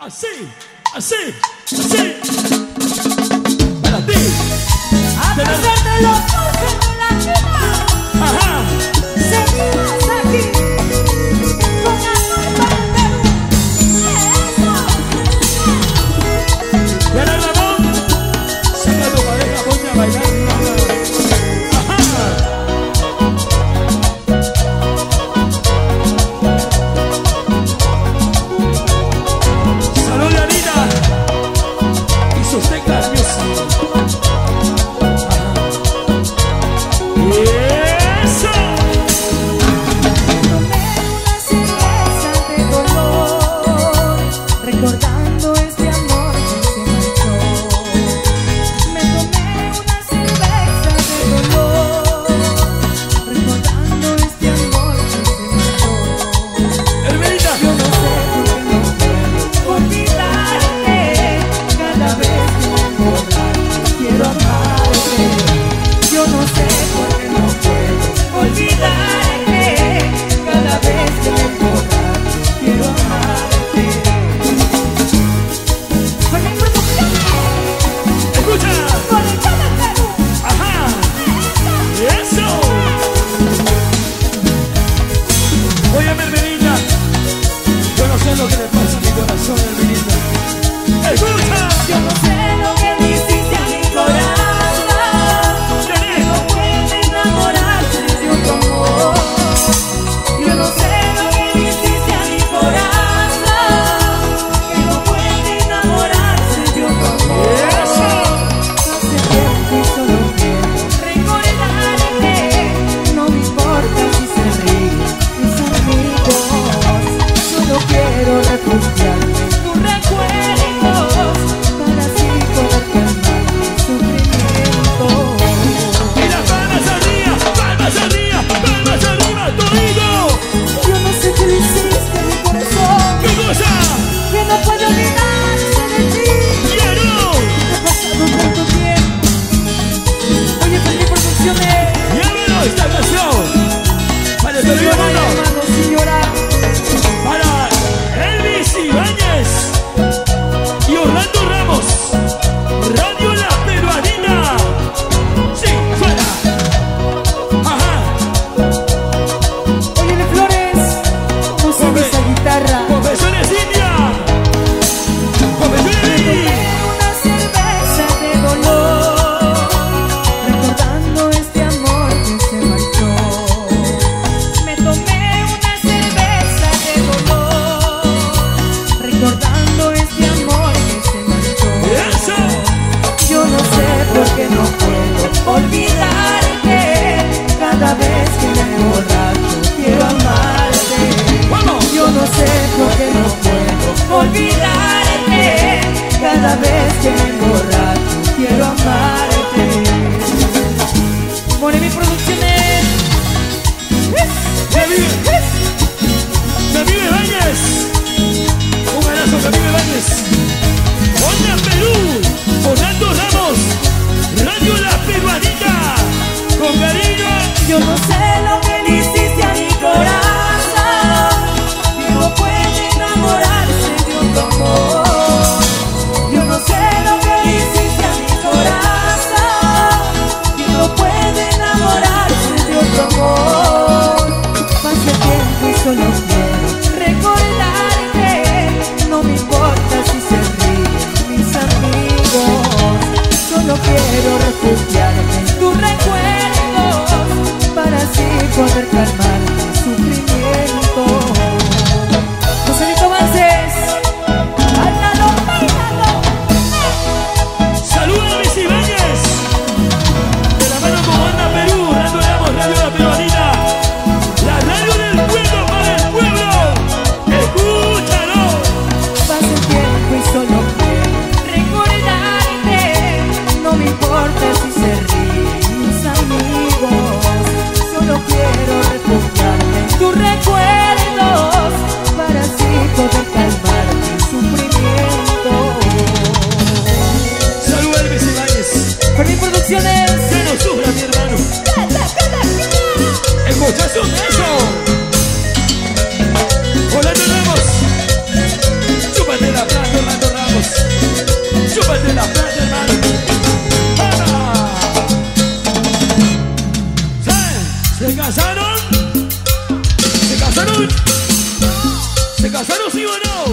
Así, así, así. Para ti. A pesar de los dulces de la vida. Ajá. Seguimos aquí. Con amor para el Perú. Eso. ¿Viene Ramón? Sigue a tu pareja, ponte a bailar. Solo quiero recordarte, no me importa si se Se casaron. Se casaron. Se casaron, sí o no.